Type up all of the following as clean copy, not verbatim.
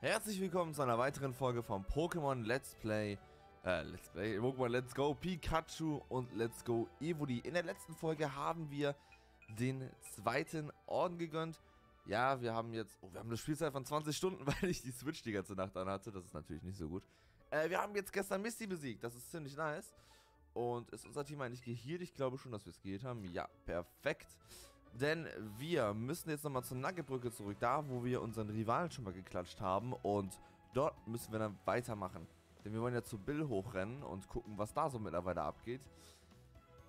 Herzlich willkommen zu einer weiteren Folge von Pokémon Pokémon Let's Go Pikachu und Let's Go Evoli. In der letzten Folge haben wir den zweiten Orden gegönnt. Ja, wir haben jetzt, wir haben eine Spielzeit von 20 Stunden, weil ich die Switch die ganze Nacht an hatte. Das ist natürlich nicht so gut. Wir haben jetzt gestern Misty besiegt, das ist ziemlich nice. Und ist unser Team eigentlich gehealt? Ich glaube schon, dass wir es gehealt haben. Ja, perfekt. Denn wir müssen jetzt nochmal zur Nuggetbrücke zurück, da wo wir unseren Rivalen schon mal geklatscht haben. Und dort müssen wir dann weitermachen. Denn wir wollen ja zu Bill hochrennen und gucken, was da so mittlerweile abgeht.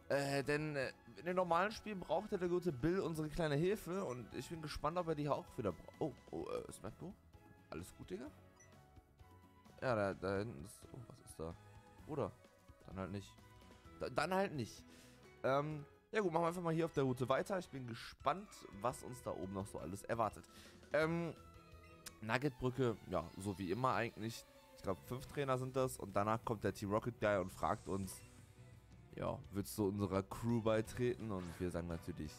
Denn in den normalen Spielen brauchte der gute Bill unsere kleine Hilfe. Und ich bin gespannt, ob er die auch wieder braucht. Oh, Smetbo? Alles gut, Digga? Ja, da hinten ist... Oh, was ist da? Oder? Dann halt nicht. Dann halt nicht. Ja gut, machen wir einfach mal hier auf der Route weiter. Ich bin gespannt, was uns da oben noch so alles erwartet. Nuggetbrücke, ja, so wie immer eigentlich. Ich glaube, 5 Trainer sind das. Und danach kommt der Team Rocket Guy und fragt uns, ja, willst du unserer Crew beitreten? Und wir sagen natürlich,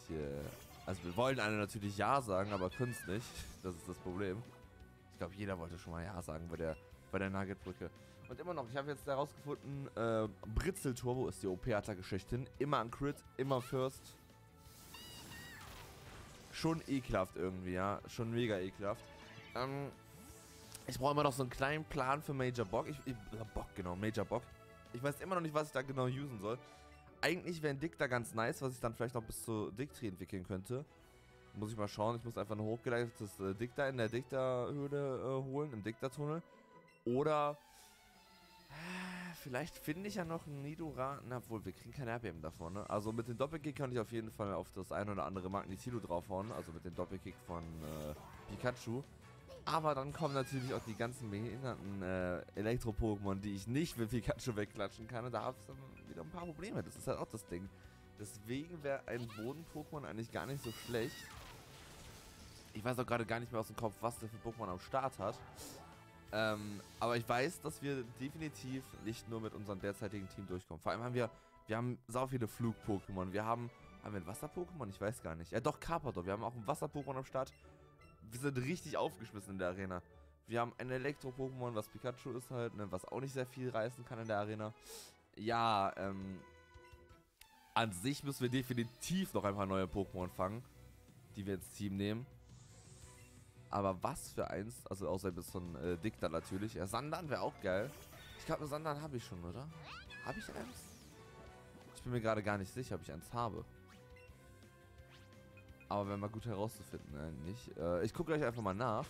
also wir wollen alle natürlich ja sagen, aber können es nicht. Das ist das Problem. Ich glaube, jeder wollte schon mal ja sagen bei der Nuggetbrücke. Und immer noch, ich habe jetzt herausgefunden, Britzelturbo ist die OP-Attacke schlechthin. Immer an Crit, immer First. Schon ekelhaft irgendwie, ja. Schon mega ekelhaft. Ich brauche immer noch so einen kleinen Plan für Major Bock. Major Bock. Ich weiß immer noch nicht, was ich da genau usen soll. Eigentlich wäre ein Diktar ganz nice, was ich dann vielleicht noch bis zu Digdri entwickeln könnte. Muss ich mal schauen. Ich muss einfach ein hochgeleitetes Diktar in der Diktar-Höhle holen, im Diktar-Tunnel. Oder vielleicht finde ich ja noch einen Nidoran, obwohl wir kriegen keine Erbeben davon, ne? Also mit dem Doppelkick kann ich auf jeden Fall auf das ein oder andere Magnetilo draufhauen, also mit dem Doppelkick von Pikachu. Aber dann kommen natürlich auch die ganzen behinderten Elektro-Pokémon, die ich nicht mit Pikachu wegklatschen kann, und da habe ich dann wieder ein paar Probleme, das ist halt auch das Ding. Deswegen wäre ein Boden-Pokémon eigentlich gar nicht so schlecht. Ich weiß auch gerade gar nicht mehr aus dem Kopf, was der für Pokémon am Start hat. Aber ich weiß, dass wir definitiv nicht nur mit unserem derzeitigen Team durchkommen. Vor allem haben wir haben sau viele Flug-Pokémon. Haben wir ein Wasser-Pokémon? Ich weiß gar nicht. Ja doch, Karpador. Wir haben auch ein Wasser-Pokémon am Start. Wir sind richtig aufgeschmissen in der Arena. Wir haben ein Elektro-Pokémon, was Pikachu ist halt, ne, was auch nicht sehr viel reißen kann in der Arena. Ja, an sich müssen wir definitiv noch ein paar neue Pokémon fangen, die wir ins Team nehmen. Aber was für eins, also außer bis zum Diktar natürlich. Ja, Sandan wäre auch geil. Ich glaube, Sandan habe ich schon, oder? Habe ich eins? Ich bin mir gerade gar nicht sicher, ob ich eins habe. Aber wäre mal gut herauszufinden, eigentlich. Ich gucke gleich einfach mal nach.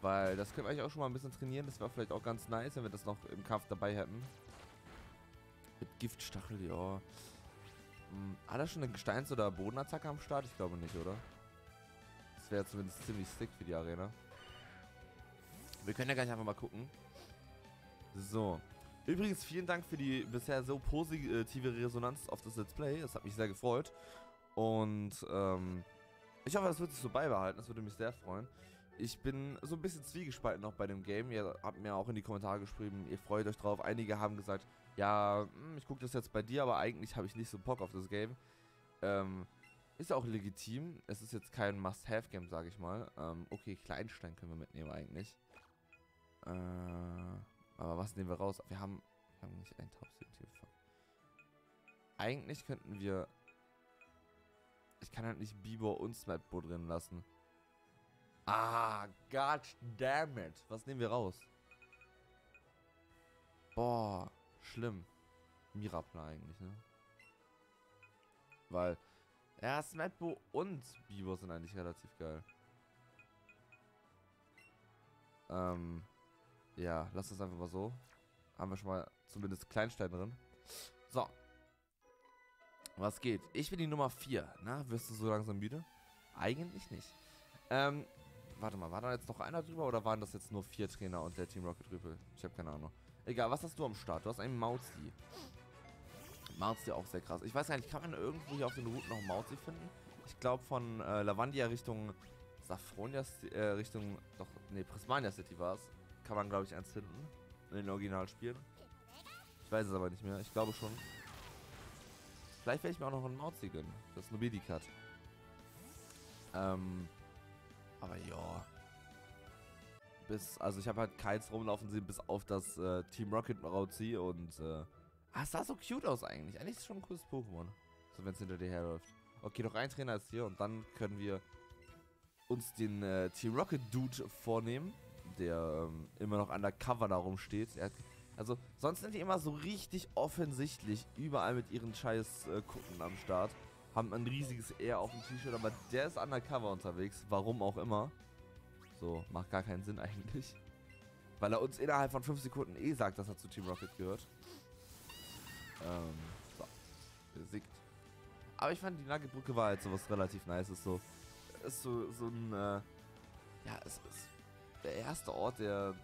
Weil das können wir eigentlich auch schon mal ein bisschen trainieren. Das wäre vielleicht auch ganz nice, wenn wir das noch im Kampf dabei hätten. Mit Giftstachel, ja. Hat er schon eine Gesteins- oder Bodenattacke am Start? Ich glaube nicht, oder? Wäre zumindest ziemlich sick für die Arena. Wir können ja gleich einfach mal gucken. So. Übrigens, vielen Dank für die bisher so positive Resonanz auf das Let's Play. Das hat mich sehr gefreut. Und ich hoffe, das wird sich so beibehalten. Das würde mich sehr freuen. Ich bin so ein bisschen zwiegespalten noch bei dem Game. Ihr habt mir auch in die Kommentare geschrieben, ihr freut euch drauf. Einige haben gesagt, ja, ich gucke das jetzt bei dir, aber eigentlich habe ich nicht so Bock auf das Game. Ist ja auch legitim. Es ist jetzt kein Must-Have-Game, sage ich mal. Okay, Kleinstein können wir mitnehmen eigentlich. Aber was nehmen wir raus? Wir haben nicht einen Taubsi im Team. Eigentlich könnten wir... Ich kann halt nicht Bibor und Smetbo drin lassen. Ah, god damn it. Was nehmen wir raus? Boah, schlimm. Mirapla eigentlich, ne? Weil... Ja, Smetbo und Bibor sind eigentlich relativ geil. Ja, lass das einfach mal so. Haben wir schon mal zumindest Kleinstein drin. So. Was geht? Ich bin die Nummer 4. Na, wirst du so langsam müde? Eigentlich nicht. Warte mal, war da jetzt noch einer drüber oder waren das jetzt nur 4 Trainer und der Team Rocket drüber? Ich habe keine Ahnung. Egal, was hast du am Start? Du hast einen Mauzi. Mauzi auch sehr krass. Ich weiß gar nicht, kann man irgendwo hier auf den Routen noch Mauzi finden? Ich glaube von Lavandia Richtung Saffronia, Richtung, doch, nee, Prismania City war es. Kann man, glaube ich, eins finden. In den Originalspielen. Ich weiß es aber nicht mehr. Ich glaube schon. Vielleicht werde ich mir auch noch einen Mauzi gönnen. Das ist nur Medikat. Aber ja. bis, also ich habe halt keins rumlaufen sehen, bis auf das Team Rocket Mauzi und es sah so cute aus eigentlich. Eigentlich ist es schon ein cooles Pokémon, so wenn es hinter dir herläuft. Okay, noch ein Trainer ist hier und dann können wir uns den Team Rocket Dude vornehmen, der immer noch undercover da rumsteht. Er hat, also sonst sind die immer so richtig offensichtlich überall mit ihren scheiß Kutten am Start. Haben ein riesiges R auf dem T-Shirt, aber der ist undercover unterwegs, warum auch immer. So, macht gar keinen Sinn eigentlich. Weil er uns innerhalb von 5 Sekunden eh sagt, dass er zu Team Rocket gehört. So, besiegt. Aber ich fand, die Nuggetbrücke war halt sowas relativ nice. Ist so ein, ja, es ist der erste Ort, der,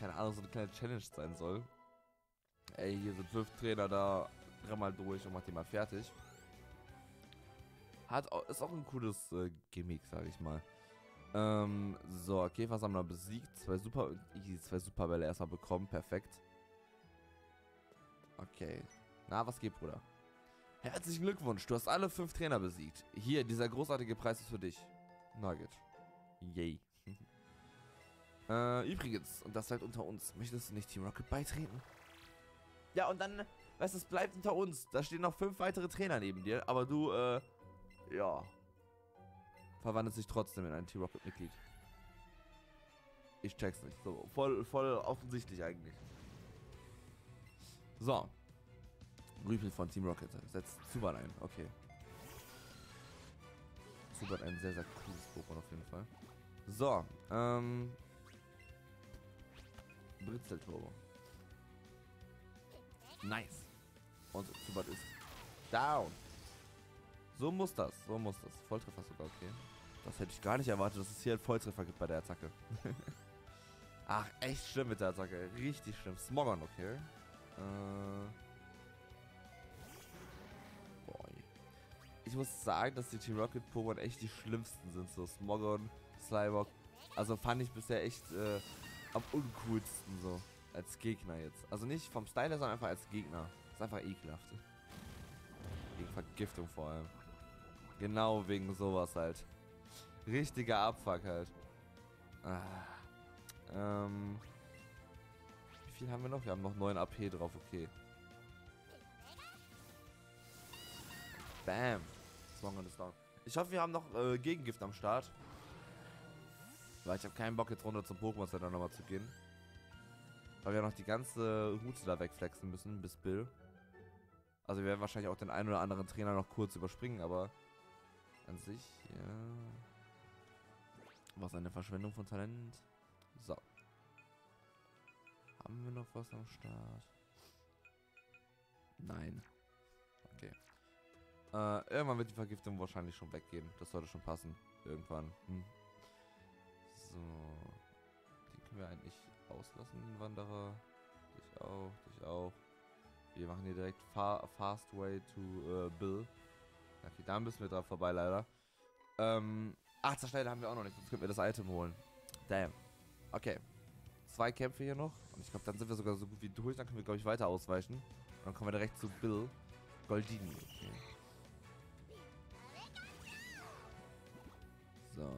keine Ahnung, so eine kleine Challenge sein soll. Ey, hier sind 5 Trainer da, dreimal durch und macht die mal fertig. Ist auch ein cooles Gimmick, sage ich mal. So, Käfersammler besiegt. 2 Superbälle erstmal bekommen, perfekt. Okay. Na, was geht, Bruder? Herzlichen Glückwunsch, du hast alle 5 Trainer besiegt. Hier, dieser großartige Preis ist für dich. Nugget. Yay. Übrigens, und das bleibt unter uns, möchtest du nicht Team Rocket beitreten? Ja, und dann, weißt du, es bleibt unter uns. Da stehen noch 5 weitere Trainer neben dir, aber du, ja. Verwandelt sich trotzdem in ein Team Rocket-Mitglied. Ich check's nicht. So, voll offensichtlich eigentlich. So. Rüpel von Team Rocket. Setzt Zubat ein. Okay. Zubat ein sehr, sehr cooles Pokémon auf jeden Fall. So. Britzelturbo. Nice. Und Zubat ist down. So muss das. So muss das. Volltreffer sogar, okay. Das hätte ich gar nicht erwartet, dass es hier einen Volltreffer gibt bei der Attacke. Ach, echt schlimm mit der Attacke. Richtig schlimm. Smogon, okay. Ich muss sagen, dass die Team Rocket Pokémon echt die schlimmsten sind. So Smogon, Slybok. Also fand ich bisher echt am uncoolsten so. Als Gegner jetzt. Also nicht vom Style her, sondern einfach als Gegner. Ist einfach ekelhaft. Gegen Vergiftung vor allem. Genau wegen sowas halt. Richtiger Abfuck halt. Wie viel haben wir noch? Wir haben noch 9 AP drauf, okay. Bam. Smogon ist down. Ich hoffe, wir haben noch Gegengift am Start. Weil ich habe keinen Bock, jetzt runter zum Pokémon Center nochmal zu gehen. Weil wir noch die ganze Route da wegflexen müssen, bis Bill. Also wir werden wahrscheinlich auch den einen oder anderen Trainer noch kurz überspringen, aber an sich, ja. Was eine Verschwendung von Talent. So. Haben wir noch was am Start? Nein. Okay. Irgendwann wird die Vergiftung wahrscheinlich schon weggehen. Das sollte schon passen. Irgendwann. So. Den können wir eigentlich auslassen, den Wanderer. Dich auch, dich auch. Wir machen hier direkt Fast Way to Bill. Okay, da müssen wir da vorbei, leider. Ach, Zerschneider haben wir auch noch nicht, sonst könnten wir das Item holen. Damn. Okay. 2 Kämpfe hier noch. Und ich glaube, dann sind wir sogar so gut wie durch. Dann können wir, glaube ich, weiter ausweichen. Und dann kommen wir direkt zu Bill. Goldini. Okay. So.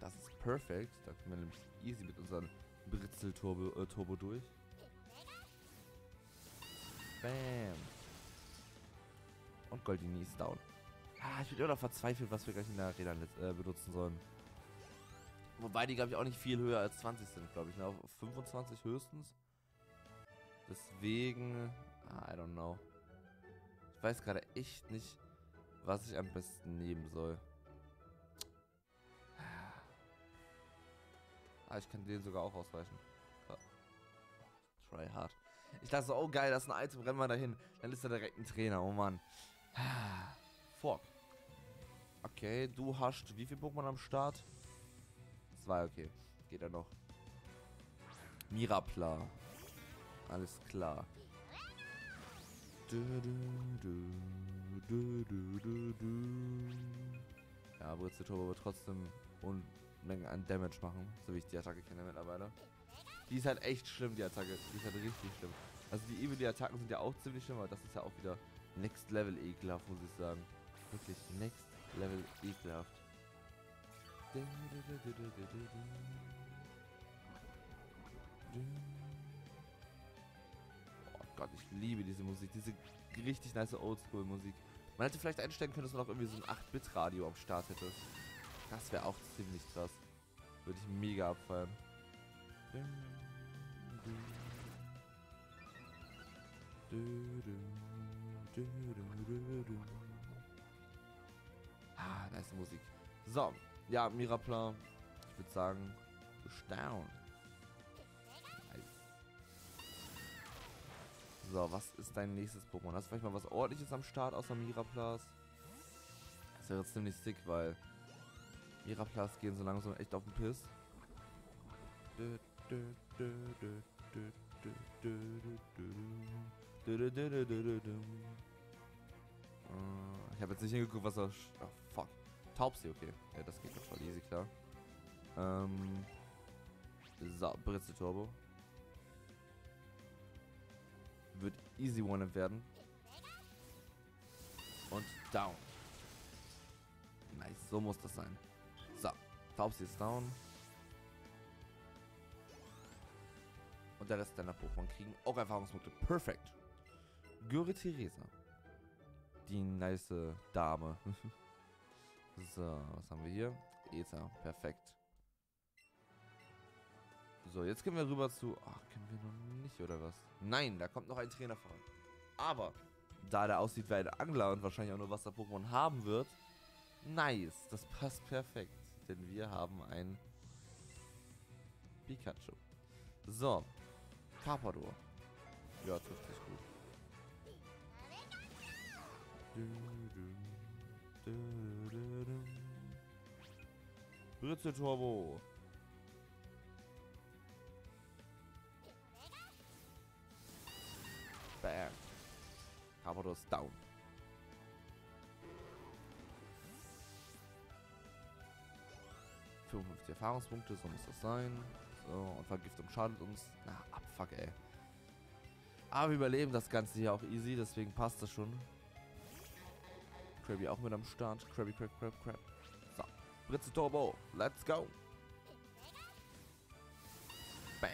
Das ist perfekt. Da können wir nämlich easy mit unserem Britzelturbo durch. Bam. Und Goldini ist down. Ah, ich bin immer noch verzweifelt, was wir gleich in der Arena benutzen sollen. Wobei die, glaube ich, auch nicht viel höher als 20 sind, glaube ich. Ne? 25 höchstens. Deswegen... I don't know. Ich weiß gerade echt nicht, was ich am besten nehmen soll. Ah, ich kann den sogar auch ausweichen. Try hard. Ich dachte so, oh geil, das ist ein Item, rennen wir dahin. Dann ist da direkt ein Trainer, oh Mann. Fuck. Okay, du hast wie viel Pokémon am Start? 2, okay. Geht ja noch. Mirapla. Alles klar. Ja, Britzelturbo wird trotzdem Unmengen an Damage machen, so wie ich die Attacke kenne mittlerweile. Die ist halt echt schlimm, die Attacke. Die ist halt richtig schlimm. Also die Evoli-Attacken sind ja auch ziemlich schlimm, aber das ist ja auch wieder Next Level ekelhaft, muss ich sagen. Wirklich Next Level ekelhaft. Fuck, ich liebe diese Musik. Diese richtig nice Oldschool-Musik. Man hätte vielleicht einstellen können, dass man auch irgendwie so ein 8-Bit-Radio am Start hätte. Das wäre auch ziemlich krass. Würde ich mega abfallen. Ah, nice Musik. So, ja, Mirapla. Ich würde sagen, bestaunen. So, was ist dein nächstes Pokémon? Hast du vielleicht mal was ordentliches am Start außer Miraplas? Das wäre jetzt ziemlich sick, weil Miraplas gehen so langsam echt auf den Piss. Ich habe jetzt nicht hingeguckt, was er... Oh, fuck. Taubsi, okay. Ja, das geht voll easy, klar. So, Britzelturbo. Wird easy one werden. Und down. Nice, so muss das sein. So, Taubsi ist down. Und der Rest deiner Pokémon kriegen auch Erfahrungspunkte. Perfekt. Göre Theresa. Die nice Dame. So, was haben wir hier? Ether, perfekt. So, jetzt können wir rüber zu... Ach, können wir noch nicht, oder was? Nein, da kommt noch ein Trainer voran. Aber, da der aussieht wie ein Angler und wahrscheinlich auch nur Wasser-Pokémon haben wird... Nice, das passt perfekt. Denn wir haben ein... Pikachu. So, Karpador. Ja, trifft sich gut. Britzelturbo. Bam. Karpador ist down. Erfahrungspunkte, so muss das sein. So, und Vergiftung schadet uns. Na, abfuck, ey. Aber wir überleben das Ganze hier auch easy, deswegen passt das schon. Krabby auch mit am Start. Krabby, Crab. So, Britzelturbo, let's go. Bam.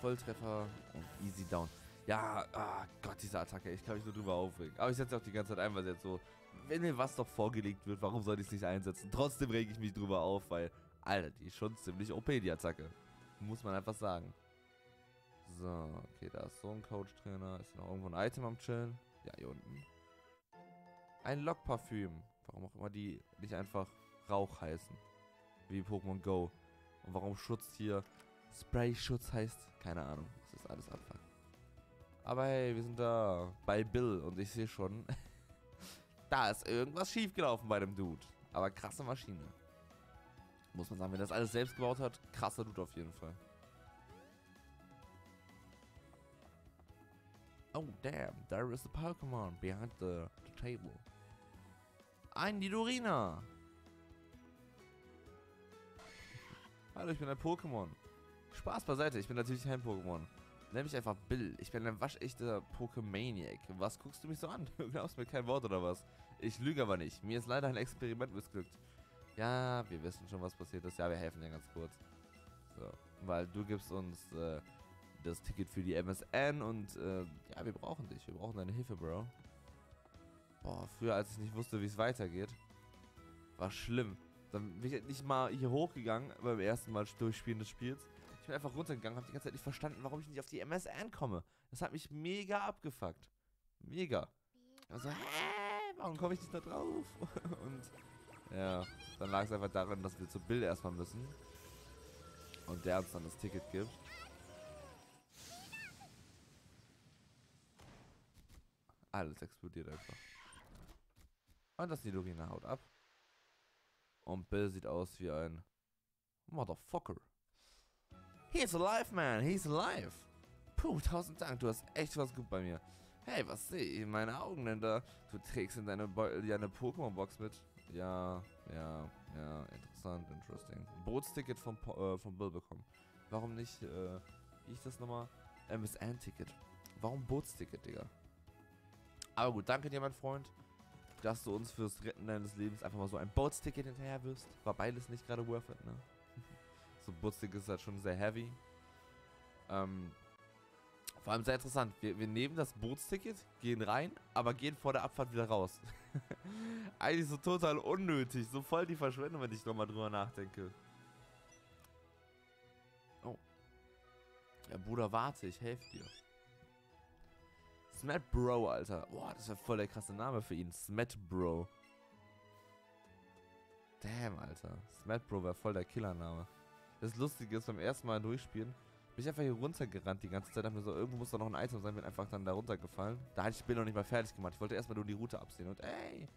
Volltreffer und easy down. Ja, ah Gott, diese Attacke, ich kann mich nur drüber aufregen. Aber ich setze auch die ganze Zeit ein, weil es jetzt so, wenn mir was doch vorgelegt wird, warum soll ich es nicht einsetzen? Trotzdem rege ich mich drüber auf, weil, Alter, die ist schon ziemlich OP, die Attacke. Muss man einfach sagen. So, okay, da ist so ein Coach-Trainer. Ist hier noch irgendwo ein Item am Chillen? Ja, hier unten. Ein Lockparfüm. Warum auch immer die nicht einfach Rauch heißen. Wie Pokémon Go. Und warum Schutz hier Spray-Schutz heißt? Keine Ahnung, das ist alles Abfall. Aber hey, wir sind da bei Bill und ich sehe schon, da ist irgendwas schiefgelaufen bei dem Dude. Aber krasse Maschine. Muss man sagen, wenn das alles selbst gebaut hat, krasser Dude auf jeden Fall. Oh damn, there is a Pokémon behind the table. Ein Nidorina. Hallo, ich bin ein Pokémon. Spaß beiseite, ich bin natürlich kein Pokémon. Nenn mich einfach Bill. Ich bin ein waschechter Pokémaniac. Was guckst du mich so an? Du glaubst mir kein Wort oder was? Ich lüge aber nicht. Mir ist leider ein Experiment missglückt. Ja, wir wissen schon, was passiert ist. Ja, wir helfen dir ganz kurz. So, weil du gibst uns das Ticket für die MS. ANNE und ja, wir brauchen dich. Wir brauchen deine Hilfe, Bro. Boah, früher, als ich nicht wusste, wie es weitergeht, war schlimm. Dann bin ich nicht mal hier hochgegangen beim ersten Mal durchspielen des Spiels. Ich bin einfach runtergegangen, habe die ganze Zeit nicht verstanden, warum ich nicht auf die MS. ANNE komme. Das hat mich mega abgefuckt. Mega. Also, hä? Warum komme ich nicht da drauf? Und ja, dann lag es einfach daran, dass wir zu Bill erstmal müssen. Und der uns dann das Ticket gibt. Alles explodiert einfach. Und das Nidorina haut ab. Und Bill sieht aus wie ein Motherfucker. He's alive, man. He's alive. Puh, 1000 Dank. Du hast echt was gut bei mir. Hey, was sehe ich in meinen Augen denn da? Du trägst in deine Pokémon-Box mit. Ja. Interessant, interesting. Bootsticket vom Bill bekommen. Warum nicht, wie ist das nochmal? MS. ANNE-Ticket. Warum Bootsticket, Digga? Aber gut, danke dir, mein Freund, dass du uns fürs Retten deines Lebens einfach mal so ein Bootsticket hinterher wirst. War beides nicht gerade worth it, ne? So Bootsticket ist halt schon sehr heavy. Vor allem sehr interessant, wir nehmen das Bootsticket, gehen rein, aber gehen vor der Abfahrt wieder raus. Eigentlich so total unnötig, so voll die Verschwendung, wenn ich nochmal drüber nachdenke. Oh. Ja, Bruder, warte, ich helfe dir. Smetbro, Alter. Boah, das ist ja voll der krasse Name für ihn. Smetbro. Damn, Alter. Smetbro wäre voll der Killername. Das Lustige ist, beim ersten Mal durchspielen, bin ich einfach hier runtergerannt die ganze Zeit. Hab mir so, irgendwo muss da noch ein Item sein, bin einfach dann da runtergefallen. Da hatte ich Bill noch nicht mal fertig gemacht. Ich wollte erstmal nur die Route absehen. Und ey,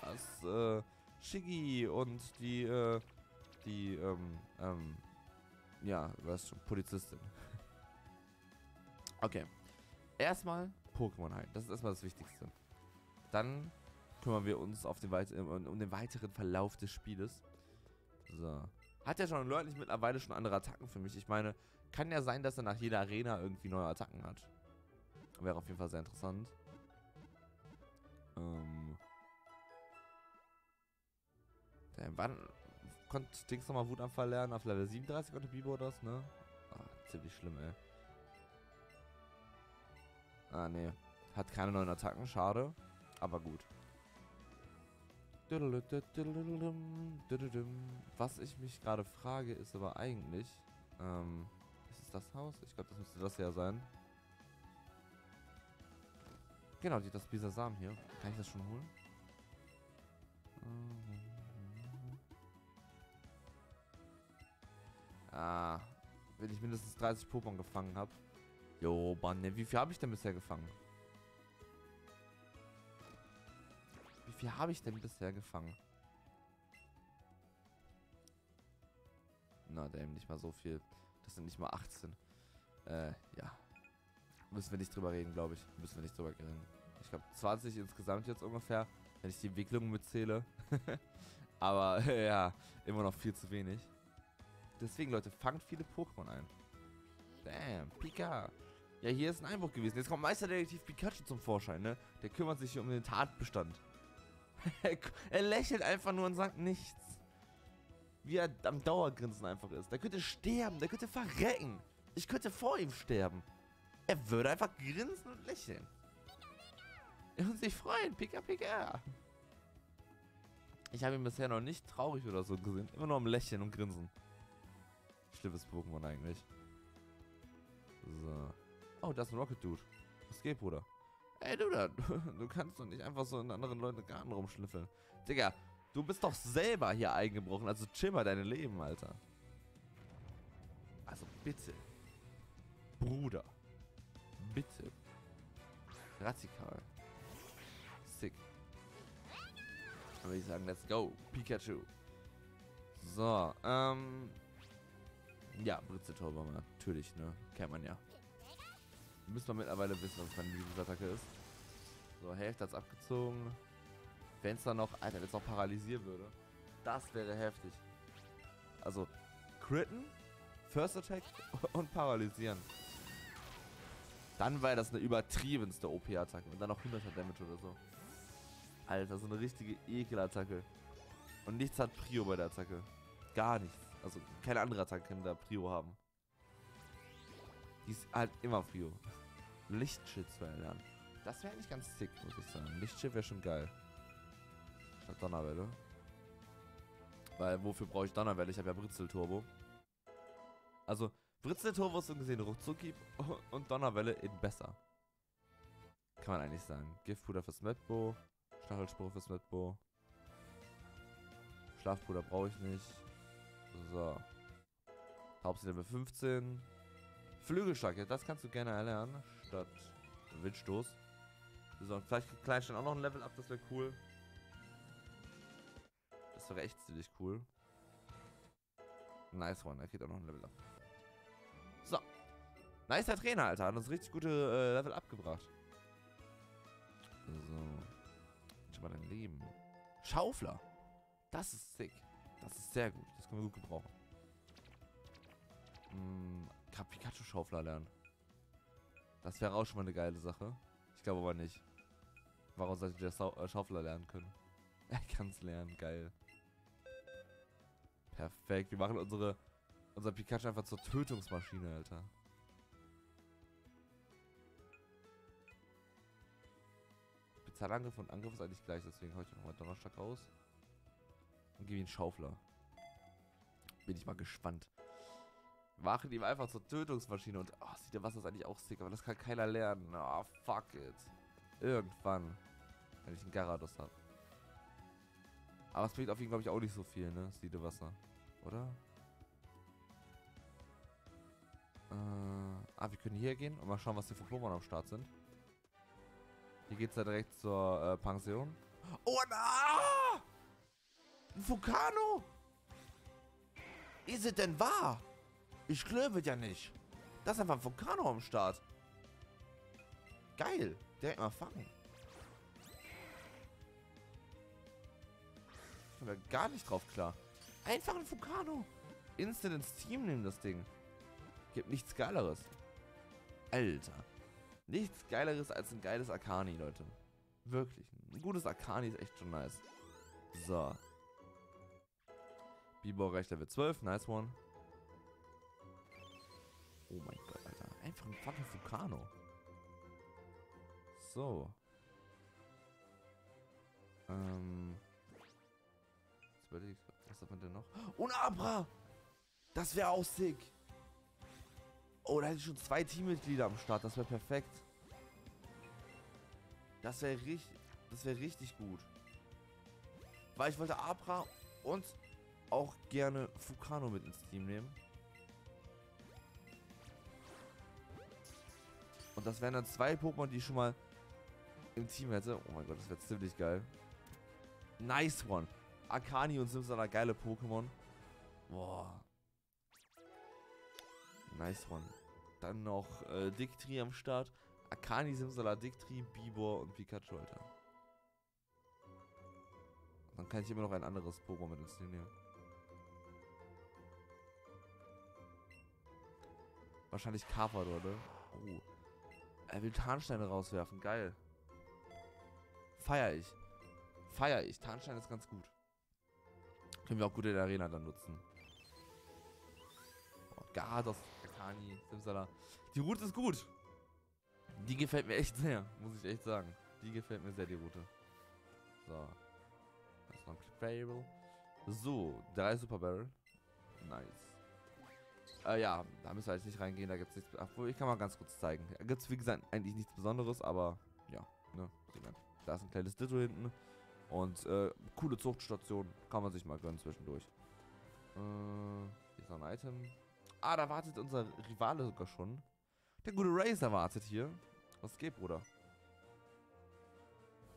das Shiggy und ja, was schon, Polizistin. Okay. Erstmal Pokémon heilen. Das ist erstmal das Wichtigste. Dann kümmern wir uns auf den um den weiteren Verlauf des Spieles. So. Hat ja schon deutlich mittlerweile schon andere Attacken für mich. Ich meine, kann ja sein, dass er nach jeder Arena irgendwie neue Attacken hat. Wäre auf jeden Fall sehr interessant. Wann konnte Dings nochmal Wutanfall lernen? Auf Level 37 konnte Bibor das, ne? Ah, ziemlich schlimm, ey. Ah, ne. Hat keine neuen Attacken, schade. Aber gut. Was ich mich gerade frage, ist aber eigentlich... ist es das Haus? Ich glaube, das müsste das ja sein. Genau, das Bisasam hier. Kann ich das schon holen? Ah, wenn ich mindestens 30 Pokémon gefangen habe. Jo, Banne, wie viel habe ich denn bisher gefangen? Wie viel habe ich denn bisher gefangen? Na, damn, nicht mal so viel. Das sind nicht mal 18. Ja. Müssen wir nicht drüber reden, glaube ich. Müssen wir nicht drüber reden. Ich glaube, 20 insgesamt jetzt ungefähr, wenn ich die Entwicklung mitzähle. Aber, ja, immer noch viel zu wenig. Deswegen, Leute, fangt viele Pokémon ein. Damn, Pika. Ja, hier ist ein Einbruch gewesen. Jetzt kommt Meisterdetektiv Pikachu zum Vorschein, ne? Der kümmert sich hier um den Tatbestand. Er lächelt einfach nur und sagt nichts. Wie er am Dauergrinsen einfach ist. Der könnte sterben, der könnte verrecken. Ich könnte vor ihm sterben. Er würde einfach grinsen und lächeln. Und sich freuen, Pika, Pika. Ich habe ihn bisher noch nicht traurig oder so gesehen. Immer nur am Lächeln und Grinsen. Schlimmes Pokémon eigentlich. So. Oh, das ist ein Rocket Dude. Was geht, Bruder? Ey, du da. Du kannst doch nicht einfach so in anderen Leuten Garten rumschnüffeln. Digga, du bist doch selber hier eingebrochen. Also chill mal dein Leben, Alter. Also bitte. Bruder. Bitte. Radikal. Sick. Dann würde ich sagen, let's go. Pikachu. So, ja, Britzelturbo natürlich, ne? Kennt man ja. Müssen wir mittlerweile wissen, was meine Lieblingsattacke ist. So, Hälfte hat's abgezogen. Wenn es dann noch, Alter, wenn es noch paralysieren würde. Das wäre heftig. Also, critten, First Attack und paralysieren. Dann wäre das eine übertriebenste OP-Attacke. Und dann noch 100er Damage oder so. Alter, so eine richtige Ekel-Attacke. Und nichts hat Prio bei der Attacke. Gar nichts. Also, keine andere Attacke kann da Prio haben. Die ist halt immer Prio. Lichtschild zu erlernen. Das wäre eigentlich ganz sick, muss ich sagen. Lichtschild wäre schon geil. Statt Donnerwelle. Weil, wofür brauche ich Donnerwelle? Ich habe ja Britzelturbo. Also, Britzelturbo ist so gesehen Ruckzuckieb und Donnerwelle in besser. Kann man eigentlich sagen. Giftpuder für Smetbo. Stachelspruch für Smetbo. Schlafpuder brauche ich nicht. So. Taubsi Level 15. Flügelstärke, das kannst du gerne erlernen. Statt Windstoß. So, und vielleicht kriegt Kleinstein auch noch ein Level up, das wäre cool. Das wäre echt ziemlich cool. Nice one, er kriegt auch noch ein Level up. So. Nice der Trainer, Alter. Hat uns richtig gute Level up gebracht. So. Schau mal dein Leben. Schaufler. Das ist sick. Das ist sehr gut. Das können wir gut gebrauchen. Kann Pikachu-Schaufler lernen. Das wäre auch schon mal eine geile Sache. Ich glaube aber nicht. Warum sollte der Schaufler lernen können? Er kann es lernen. Geil. Perfekt. Wir machen unsere Pikachu einfach zur Tötungsmaschine, Alter. Zahlangriff und Angriff ist eigentlich gleich, deswegen habe ich nochmal Donnerstag raus. Und gebe ihn Schaufler. Bin ich mal gespannt. Machen ihm einfach zur Tötungsmaschine und... Oh, sieht ihr was, das ist eigentlich auch sick, aber das kann keiner lernen. Oh, fuck it. Irgendwann. Wenn ich einen Gyarados habe. Aber es bringt auf ihn, glaube ich, auch nicht so viel, ne? Sieht ihr Wasser. Oder? Wir können hier gehen und mal schauen, was hier für Klobern am Start sind. Hier geht's da direkt zur Pension. Oh, na! Ein Fukano! Ist es denn wahr? Ich glaube ja nicht. Das ist einfach ein Fukano am Start. Geil. Direkt mal fangen. Ich komme da gar nicht drauf klar. Einfach ein Fukano. Instant ins Team nehmen, das Ding. Gibt nichts Geileres. Alter. Nichts Geileres als ein geiles Arkani, Leute. Wirklich. Ein gutes Arkani ist echt schon nice. So. Bibor reicht Level 12. Nice one. Oh mein Gott, Alter. Einfach ein fucking Fukano. So. Jetzt überlege ich, was hat man denn noch? Oh, ein Abra! Das wäre auch sick. Oh, da hätte ich schon 2 Teammitglieder am Start. Das wäre perfekt. Das wäre richtig gut. Weil ich wollte Abra und auch gerne Fukano mit ins Team nehmen. Und das wären dann 2 Pokémon, die ich schon mal im Team hätte. Oh mein Gott, das wäre ziemlich geil. Nice one. Arkani und Simsala, geile Pokémon. Boah. Nice one. Dann noch Digdri am Start. Arkani, Simsala, Digdri, Bibor und Pikachu, Alter. Und dann kann ich immer noch ein anderes Pokémon mit ins Team nehmen. Wahrscheinlich Karpador, ne? Oh. Er will Tarnsteine rauswerfen, geil. Feier ich. Feier ich. Tarnstein ist ganz gut. Können wir auch gut in der Arena dann nutzen. Oh, Gardos, Arkani, Simsala. Die Route ist gut. Die gefällt mir echt sehr, muss ich echt sagen. Die gefällt mir sehr, die Route. So. Das ist noch ein Clip-Variable. So, 3 Super Barrel. Nice. Ja, da müssen wir jetzt nicht reingehen, da gibt es nichts. Obwohl, ich kann mal ganz kurz zeigen. Da gibt es, wie gesagt, eigentlich nichts Besonderes, aber ja, ne? Da ist ein kleines Ditto hinten. Und coole Zuchtstation. Kann man sich mal gönnen zwischendurch. Hier ist noch ein Item. Ah, da wartet unser Rivale sogar schon. Der gute Razer wartet hier. Was geht, Bruder?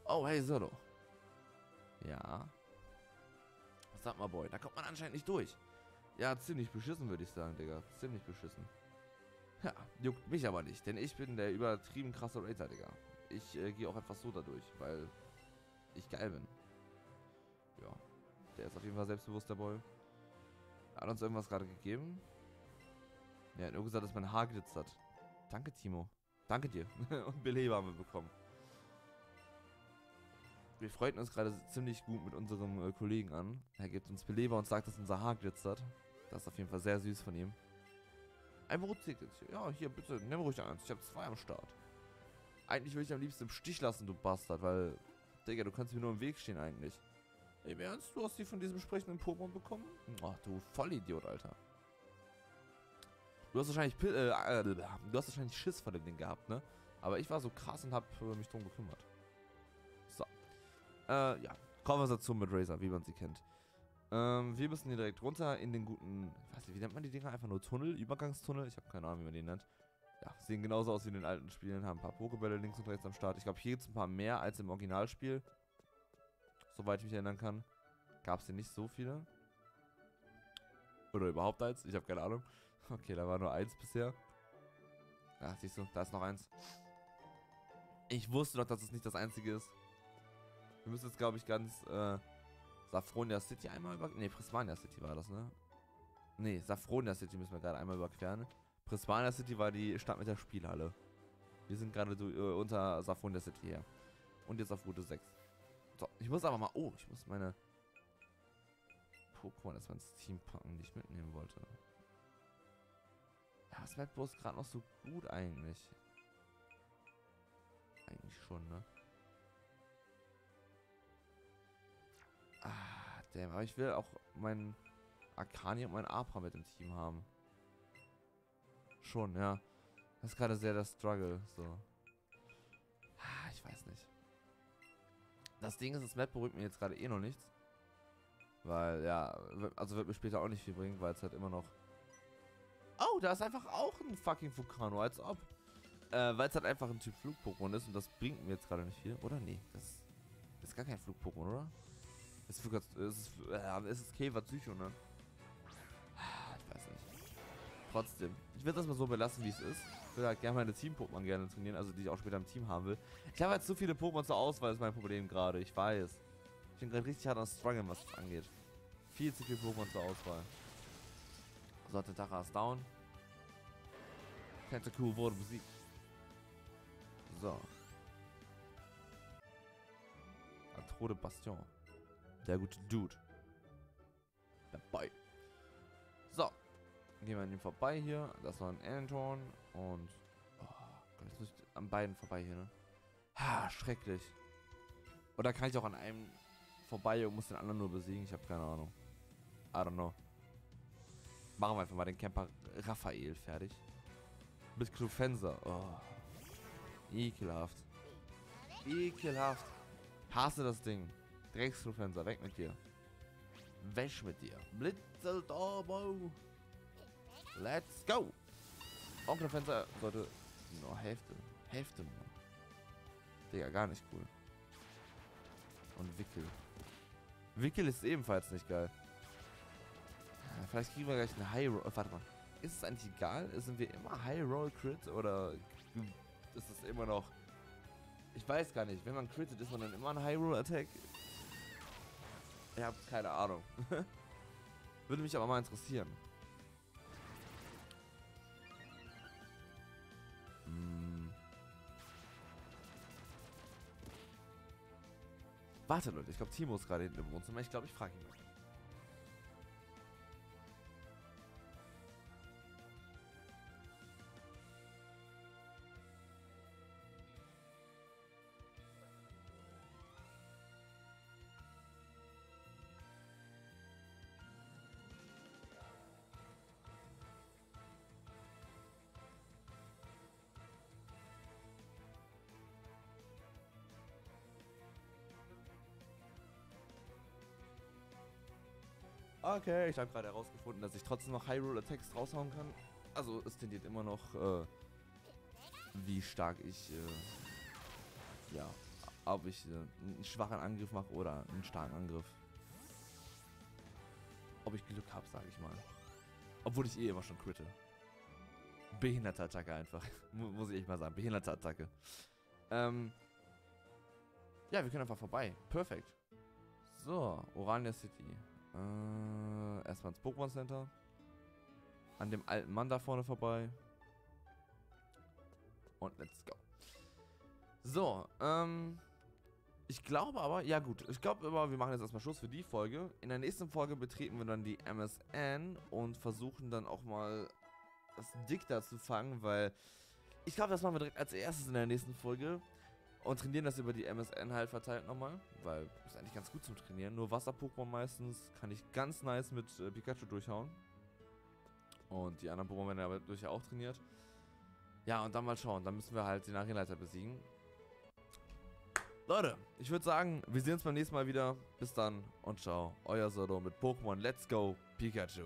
Oh, hey, Solo. Ja. Was sagt mal, Boy? Da kommt man anscheinend nicht durch. Ja, ziemlich beschissen, würde ich sagen, Digga. Ziemlich beschissen. Ja, juckt mich aber nicht, denn ich bin der übertrieben krasse Razer, Digga. Ich gehe auch einfach so dadurch, weil ich geil bin. Ja, der ist auf jeden Fall selbstbewusst, der Boy. Hat uns irgendwas gerade gegeben? Ja, hat nur gesagt, dass mein Haar glitzert. Danke, Timo. Danke dir. Und Beleber haben wir bekommen. Wir freuten uns gerade ziemlich gut mit unserem Kollegen an. Er gibt uns Beleber und sagt, dass unser Haar glitzert. Das ist auf jeden Fall sehr süß von ihm. Ein Rotticket. Ja, hier, bitte, nimm ruhig eins. Ich habe 2 am Start. Eigentlich würde ich am liebsten im Stich lassen, du Bastard, weil... Digga, du kannst mir nur im Weg stehen eigentlich. Im Ernst? Du hast die von diesem sprechenden Pokémon bekommen? Ach, du Vollidiot, Alter. Du hast wahrscheinlich... du hast wahrscheinlich Schiss vor dem Ding gehabt, ne? Aber ich war so krass und hab mich drum gekümmert. Ja, Konversation mit Razer, wie man sie kennt. Wir müssen hier direkt runter in den guten, ich weiß nicht, wie nennt man die Dinger? Einfach nur Tunnel, Übergangstunnel? Ich habe keine Ahnung, wie man den nennt. Ja, sehen genauso aus wie in den alten Spielen, haben ein paar Pokébälle links und rechts am Start. Ich glaube, hier gibt es ein paar mehr als im Originalspiel. Soweit ich mich erinnern kann, gab es hier nicht so viele. Oder überhaupt eins, ich habe keine Ahnung. Okay, da war nur eins bisher. Ja, siehst du, da ist noch eins. Ich wusste doch, dass es nicht das einzige ist. Wir müssen jetzt, glaube ich, ganz Saffronia City einmal überqueren. Ne, Prismania City war das, ne? Ne, Saffronia City müssen wir gerade einmal überqueren. Prismania City war die Stadt mit der Spielhalle. Wir sind gerade unter Saffronia City her. Und jetzt auf Route 6. So, ich muss aber mal... Oh, ich muss meine Pokémon erstmal ins Team packen, die ich mitnehmen wollte. Ja, Smetbo ist gerade noch so gut eigentlich. Eigentlich schon, ne? Ah, damn. Aber ich will auch meinen Arkani und meinen Abra mit im Team haben. Schon, ja. Das ist gerade sehr der Struggle, so. Ah, ich weiß nicht. Das Ding ist, das Map berührt mir jetzt gerade eh noch nichts. Weil, ja, also wird mir später auch nicht viel bringen, weil es halt immer noch... Oh, da ist einfach auch ein fucking Fukano, als ob. Weil es halt einfach ein Typ Flug-Pokémon ist und das bringt mir jetzt gerade nicht viel, oder? Nee, das ist gar kein Flug-Pokémon, oder? Es ist Käfer-Psycho, ne? Ich weiß nicht. Trotzdem, ich werde das mal so belassen, wie es ist. Ich würde halt gerne meine Team-Pokémon gerne trainieren, also die ich auch später im Team haben will. Ich habe halt zu viele Pokémon zur Auswahl, ist mein Problem gerade, ich weiß. Ich bin gerade richtig hart am Struggeln, was das angeht. Viel zu viele Pokémon zur Auswahl. So, hat der Tachas ist down. Tentacool wurde besiegt. So. Atrode Bastion. Der gute Dude. Dabei. So. Gehen wir an ihm vorbei hier. Das war ein Anton. Und... Oh Gott, jetzt muss ich an beiden vorbei hier, ne? Ha, schrecklich. Oder kann ich auch an einem vorbei und muss den anderen nur besiegen? Ich habe keine Ahnung. I don't know. Machen wir einfach mal den Camper Raphael fertig. Mit Clufenser. Oh. Ekelhaft. Ekelhaft. Hasse das Ding. Drecks Clufenser. Weg mit dir. Wäsch mit dir. Britzelturbo. Let's go. Und Clufenser sollte... Nur Hälfte. Hälfte nur. Digga, gar nicht cool. Und Wickel. Wickel ist ebenfalls nicht geil. Vielleicht kriegen wir gleich einen High Roll. Warte mal. Ist es eigentlich egal? Sind wir immer High Roll Crit oder ist es immer noch... Ich weiß gar nicht. Wenn man crittet, ist man dann immer ein High Roll Attack? Ich habe keine Ahnung. Würde mich aber mal interessieren. Hm. Warte Leute, ich glaube Timo ist gerade hinten im Wohnzimmer. Ich glaube, ich frage ihn mal. Okay, ich habe gerade herausgefunden, dass ich trotzdem noch High Roll Attacks raushauen kann. Also es tendiert immer noch, wie stark ich, ja, ob ich einen schwachen Angriff mache oder einen starken Angriff. Ob ich Glück habe, sage ich mal. Obwohl ich eh immer schon critte. Behinderte Attacke einfach, muss ich echt mal sagen, behinderte Attacke. Ja, wir können einfach vorbei, perfekt. So, Orania City. Erstmal ins Pokémon Center. An dem alten Mann da vorne vorbei. Und let's go. So, ich glaube aber, ja gut, ich glaube aber, wir machen jetzt erstmal Schluss für die Folge. In der nächsten Folge betreten wir dann die MS. ANNE und versuchen dann auch mal das Diktar zu fangen, weil ich glaube, das machen wir direkt als erstes in der nächsten Folge. Und trainieren das über die MS. ANNE halt verteilt nochmal, weil ist eigentlich ganz gut zum Trainieren. Nur Wasser-Pokémon meistens kann ich ganz nice mit Pikachu durchhauen. Und die anderen Pokémon werden aber durch ja auch trainiert. Ja, und dann mal schauen. Dann müssen wir halt den Arenaleiter besiegen. Leute, ich würde sagen, wir sehen uns beim nächsten Mal wieder. Bis dann und ciao. Euer Sodo mit Pokémon Let's Go Pikachu.